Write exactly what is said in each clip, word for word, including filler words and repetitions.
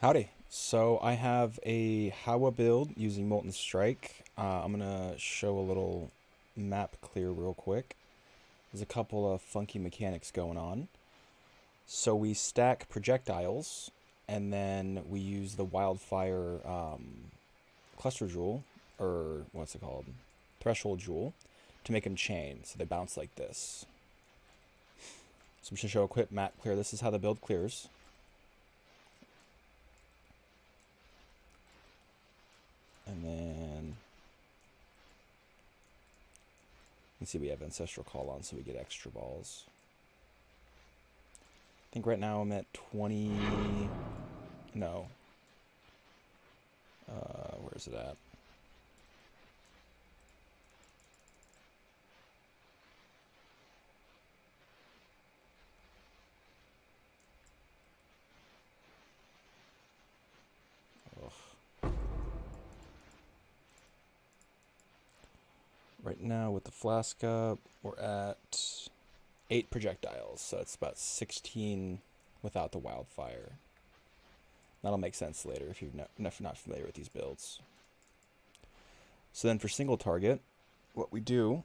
Howdy. So I have a HoWA build using Molten Strike. Uh, I'm going to show a little map clear real quick. There's a couple of funky mechanics going on. So we stack projectiles, and then we use the Wildfire um, cluster jewel, or what's it called? Threshold jewel, to make them chain, so they bounce like this. So I'm just going to show a quick map clear. This is how the build clears. And then you can see we have Ancestral Call on, so we get extra balls. I think right now I'm at twenty. No. Uh, where is it at? Right now with the flask up, we're at eight projectiles, so it's about sixteen without the Wildfire. That'll make sense later if you're not familiar with these builds. So then for single target, what we do,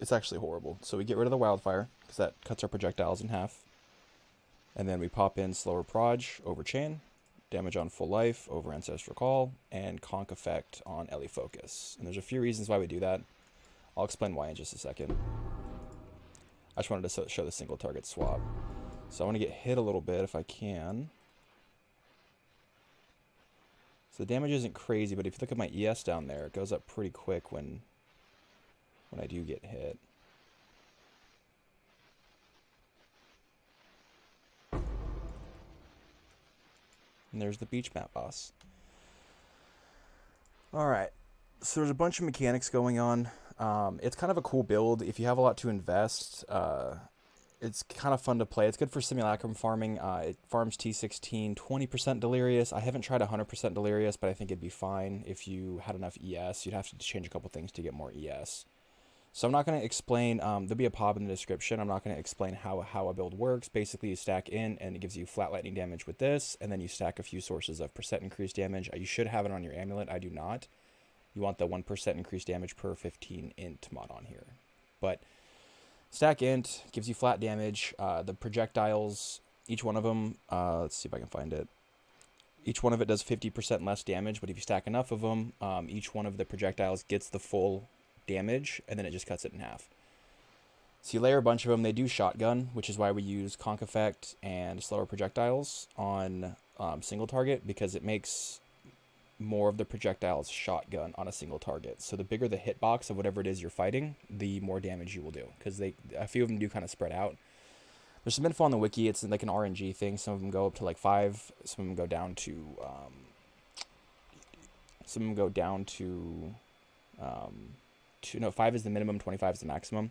it's actually horrible. So we get rid of the Wildfire, because that cuts our projectiles in half. And then we pop in Slower Proj over Chain, Damage on Full Life over Ancestral Call, and Conc Effect on Ally Focus. And there's a few reasons why we do that. I'll explain why in just a second. I just wanted to show the single target swap. So I want to get hit a little bit if I can. So the damage isn't crazy, but if you look at my E S down there, it goes up pretty quick when, when I do get hit. And there's the beach map boss. Alright, so there's a bunch of mechanics going on. Um, it's kind of a cool build. If you have a lot to invest, uh, it's kind of fun to play. It's good for Simulacrum farming. Uh, it farms T sixteen, twenty percent Delirious. I haven't tried one hundred percent Delirious, but I think it'd be fine. If you had enough E S, you'd have to change a couple things to get more E S. So I'm not going to explain, um, there'll be a P O B in the description. I'm not going to explain how, how a build works. Basically, you stack in and it gives you flat lightning damage with this, and then you stack a few sources of percent increased damage. You should have it on your amulet. I do not. You want the one percent increased damage per fifteen int mod on here. But stack int gives you flat damage. Uh, the projectiles, each one of them, uh, let's see if I can find it. Each one of it does fifty percent less damage, but if you stack enough of them, um, each one of the projectiles gets the full damage, and then it just cuts it in half. So you layer a bunch of them. They do shotgun, which is why we use Conc Effect and slower projectiles on um, single target, because it makes more of the projectiles shotgun on a single target. So the bigger the hitbox of whatever it is you're fighting, the more damage you will do, because they a few of them do kind of spread out. There's some info on the wiki. It's like an R N G thing. Some of them go up to like five. Some of them go down to um, some of them go down to um, Two, no, five is the minimum, twenty-five is the maximum.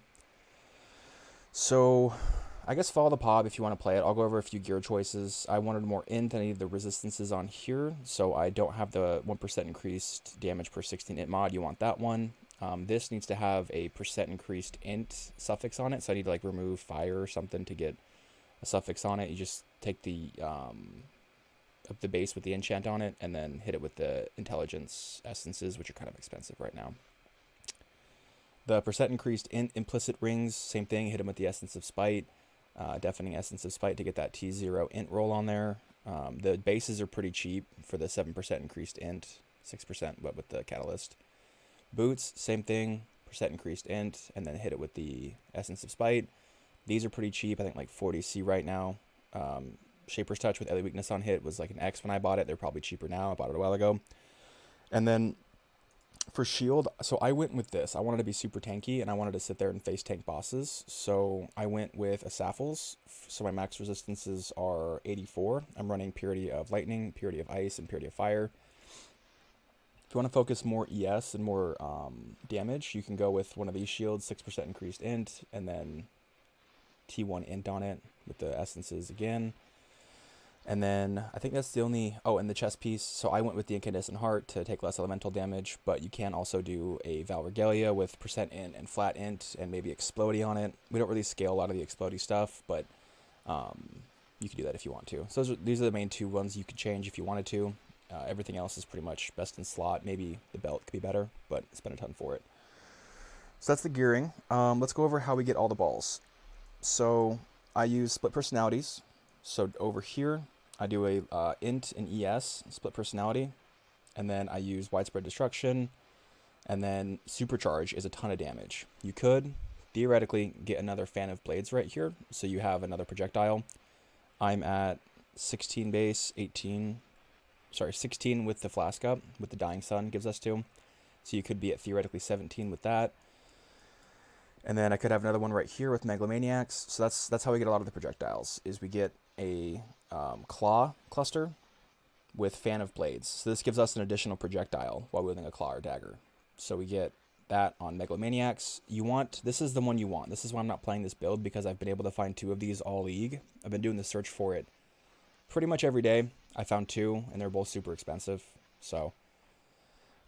So I guess follow the P O B if you want to play it. I'll go over a few gear choices. I wanted more int than I needed the resistances on here, so I don't have the one percent increased damage per sixteen int mod. You want that one. Um, this needs to have a percent increased int suffix on it, so I need to like remove fire or something to get a suffix on it. You just take the um, up the base with the enchant on it, and then hit it with the intelligence essences, which are kind of expensive right now. The percent increased in implicit rings, same thing, hit them with the Essence of Spite, uh, Deafening Essence of Spite to get that T zero int roll on there. Um, the bases are pretty cheap for the seven percent increased int, six percent but with the Catalyst. Boots, same thing, percent increased int, and then hit it with the Essence of Spite. These are pretty cheap, I think like forty C right now. Um, Shaper's Touch with Ally Weakness on hit was like an X when I bought it. They're probably cheaper now. I bought it a while ago. And then for shield, so I went with this. I wanted to be super tanky, and I wanted to sit there and face tank bosses. So I went with a Sapphire. So my max resistances are eighty-four. I'm running Purity of Lightning, Purity of Ice, and Purity of Fire. If you want to focus more E S and more um, damage, you can go with one of these shields, six percent increased int, and then T one int on it with the essences again. And then I think that's the only, oh, and the chest piece. So I went with the Incandescent Heart to take less elemental damage, but you can also do a Val Regalia with percent int and flat int and maybe Explodey on it. We don't really scale a lot of the Explodey stuff, but um, you can do that if you want to. So those are, these are the main two ones you could change if you wanted to. Uh, everything else is pretty much best in slot. Maybe the belt could be better, but spend a ton for it. So that's the gearing. Um, let's go over how we get all the balls. So I use Split Personalities. So over here, I do a uh, int and E S, Split Personality. And then I use Widespread Destruction. And then Supercharge is a ton of damage. You could theoretically get another Fan of Blades right here, so you have another projectile. I'm at sixteen base, eighteen, sorry, sixteen with the flask up, with the Dying Sun gives us two. So you could be at theoretically seventeen with that. And then I could have another one right here with Megalomaniacs. So that's that's how we get a lot of the projectiles, is we get a um, claw cluster with Fan of Blades. So this gives us an additional projectile while wielding a claw or dagger. So we get that on Megalomaniacs. You want, this is the one you want. This is why I'm not playing this build, because I've been able to find two of these all league. I've been doing the search for it pretty much every day. I found two, and they're both super expensive. So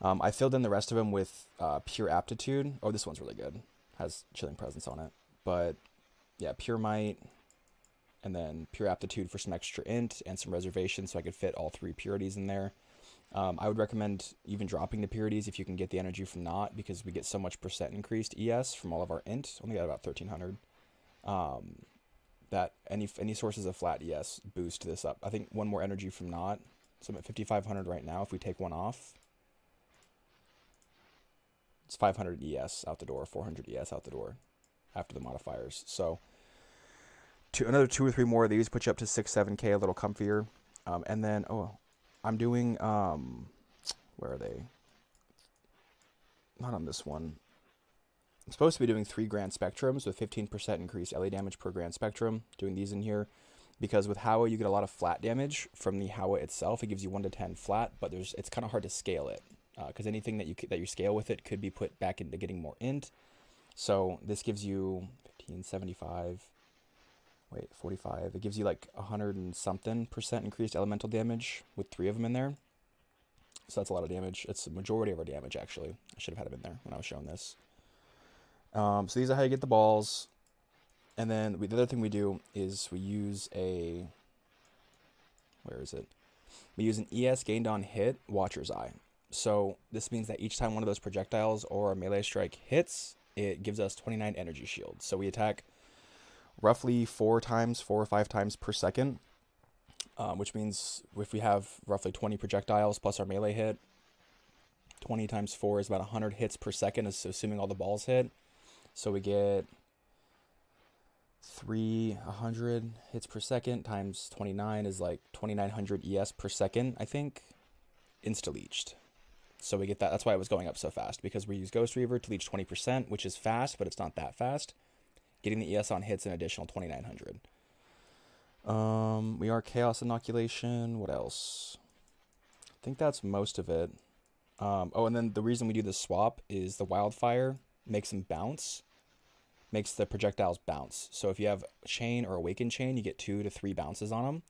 um, I filled in the rest of them with uh, Pure Aptitude. Oh, this one's really good. Has Chilling Presence on it. But yeah, Pure Might, and then Pure Aptitude for some extra int and some reservation, so I could fit all three purities in there. Um, I would recommend even dropping the purities if you can get the Energy From Naught, because we get so much percent increased E S from all of our int. Only got about thirteen hundred. Um, that any any sources of flat E S boost this up. I think one more Energy From Naught. So I'm at fifty-five hundred right now. If we take one off, it's five hundred E S out the door, four hundred E S out the door after the modifiers. So two, another two or three more of these put you up to six, seven K, a little comfier. Um, and then oh. I'm doing, um, where are they? Not on this one. I'm supposed to be doing three Grand Spectrums with fifteen percent increased L E damage per Grand Spectrum. Doing these in here because with HoWA you get a lot of flat damage from the HoWA itself. It gives you one to ten flat, but there's it's kind of hard to scale it because uh, anything that you that you scale with it could be put back into getting more int. So this gives you fifteen seventy-five. Wait, forty-five. It gives you like one hundred and something percent increased elemental damage with three of them in there. So that's a lot of damage. It's the majority of our damage, actually. I should have had them in there when I was showing this. Um, so these are how you get the balls. And then we, the other thing we do is we use a... Where is it? We use an E S gained on hit, Watcher's Eye. So this means that each time one of those projectiles or a melee strike hits, it gives us twenty-nine energy shields. So we attack roughly four times, four or five times per second, um, which means if we have roughly twenty projectiles plus our melee hit, twenty times four is about one hundred hits per second, assuming all the balls hit. So we get three hundred hits per second times twenty-nine is like twenty-nine hundred E S per second, I think, insta-leached. So we get that. That's why it was going up so fast, because we use Ghost Reaver to leech twenty percent, which is fast, but it's not that fast. Getting the E S on hits an additional twenty-nine hundred. Um, we are Chaos Inoculation. What else? I think that's most of it. Um, oh, and then the reason we do this swap is the Wildfire makes them bounce, makes the projectiles bounce. So if you have a chain or awakened chain, you get two to three bounces on them.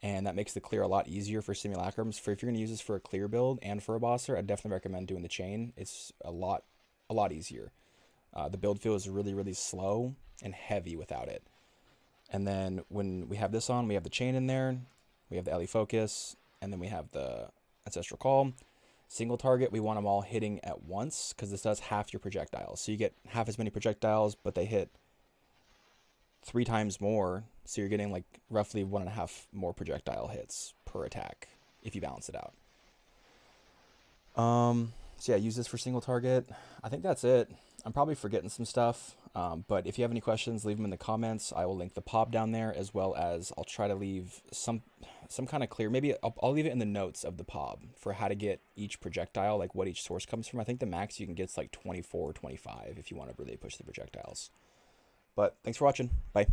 And that makes the clear a lot easier for Simulacrums. For if you're going to use this for a clear build and for a bosser, I definitely recommend doing the chain. It's a lot, a lot easier. Uh, the build feel is really, really slow and heavy without it. And then when we have this on, we have the chain in there, we have the Ally Focus, and then we have the Ancestral Call. Single target, we want them all hitting at once because this does half your projectiles. So you get half as many projectiles, but they hit three times more. So you're getting like roughly one and a half more projectile hits per attack if you balance it out. Um, so yeah, use this for single target. I think that's it. I'm probably forgetting some stuff, um, but if you have any questions, leave them in the comments. I will link the P O B down there, as well as I'll try to leave some some kind of clear. Maybe I'll, I'll leave it in the notes of the P O B for how to get each projectile, like what each source comes from. I think the max you can get is like twenty-four or twenty-five if you want to really push the projectiles. But thanks for watching. Bye.